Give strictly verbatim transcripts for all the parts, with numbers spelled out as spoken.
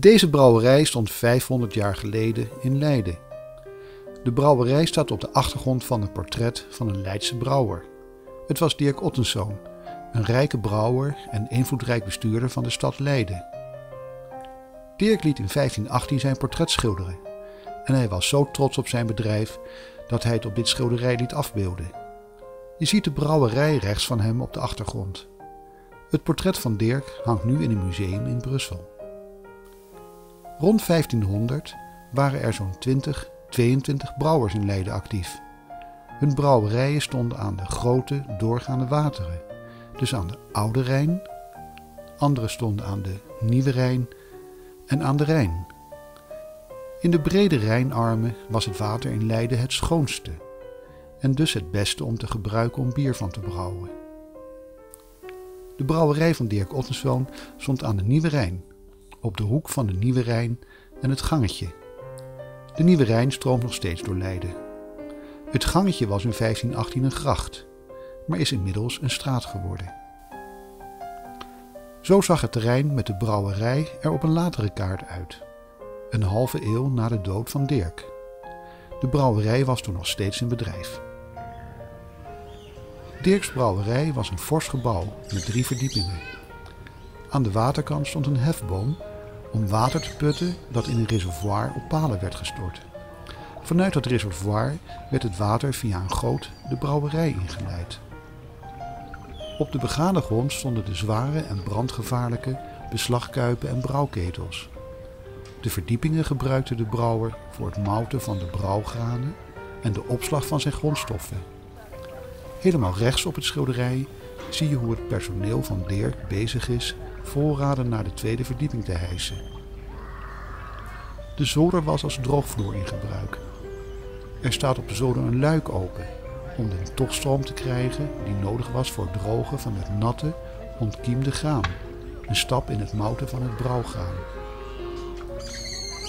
Deze brouwerij stond vijfhonderd jaar geleden in Leiden. De brouwerij staat op de achtergrond van een portret van een Leidse brouwer. Het was Dirk Ottenz, een rijke brouwer en invloedrijk bestuurder van de stad Leiden. Dirk liet in vijftien achttien zijn portret schilderen en hij was zo trots op zijn bedrijf dat hij het op dit schilderij liet afbeelden. Je ziet de brouwerij rechts van hem op de achtergrond. Het portret van Dirk hangt nu in een museum in Brussel. Rond vijftienhonderd waren er zo'n twintig, tweeëntwintig brouwers in Leiden actief. Hun brouwerijen stonden aan de grote, doorgaande wateren, dus aan de Oude Rijn, andere stonden aan de Nieuwe Rijn en aan de Rijn. In de brede Rijnarmen was het water in Leiden het schoonste en dus het beste om te gebruiken om bier van te brouwen. De brouwerij van Dirk Ottenz stond aan de Nieuwe Rijn, op de hoek van de Nieuwe Rijn en het Gangetje. De Nieuwe Rijn stroomt nog steeds door Leiden. Het Gangetje was in vijftien achttien een gracht, maar is inmiddels een straat geworden. Zo zag het terrein met de brouwerij er op een latere kaart uit, een halve eeuw na de dood van Dirk. De brouwerij was toen nog steeds in bedrijf. Dirks brouwerij was een fors gebouw met drie verdiepingen. Aan de waterkant stond een hefboom om water te putten dat in een reservoir op palen werd gestort. Vanuit dat reservoir werd het water via een goot de brouwerij ingeleid. Op de begane grond stonden de zware en brandgevaarlijke beslagkuipen en brouwketels. De verdiepingen gebruikte de brouwer voor het mouten van de brouwgranen en de opslag van zijn grondstoffen. Helemaal rechts op het schilderij zie je hoe het personeel van Dirk bezig is voorraden naar de tweede verdieping te hijsen. De zolder was als droogvloer in gebruik. Er staat op de zolder een luik open om de tochstroom te krijgen die nodig was voor het drogen van het natte, ontkiemde graan, een stap in het mouten van het brouwgraan.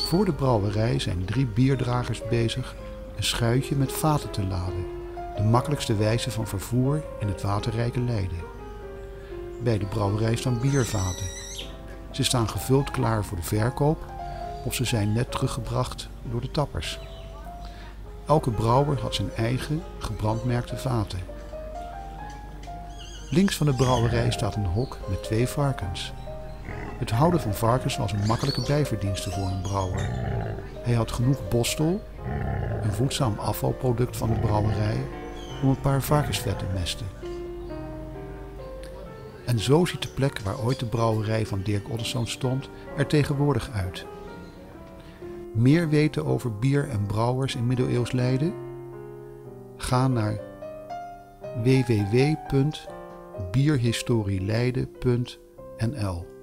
Voor de brouwerij zijn drie bierdragers bezig een schuitje met vaten te laden, de makkelijkste wijze van vervoer in het waterrijke Leiden. Bij de brouwerij staan biervaten. Ze staan gevuld klaar voor de verkoop of ze zijn net teruggebracht door de tappers. Elke brouwer had zijn eigen gebrandmerkte vaten. Links van de brouwerij staat een hok met twee varkens. Het houden van varkens was een makkelijke bijverdienste voor een brouwer. Hij had genoeg bostel, een voedzaam afvalproduct van de brouwerij, om een paar varkensvet te mesten. En zo ziet de plek waar ooit de brouwerij van Dirk Ottenz stond er tegenwoordig uit. Meer weten over bier en brouwers in middeleeuws Leiden? Ga naar w w w punt bierhistorieleiden punt n l.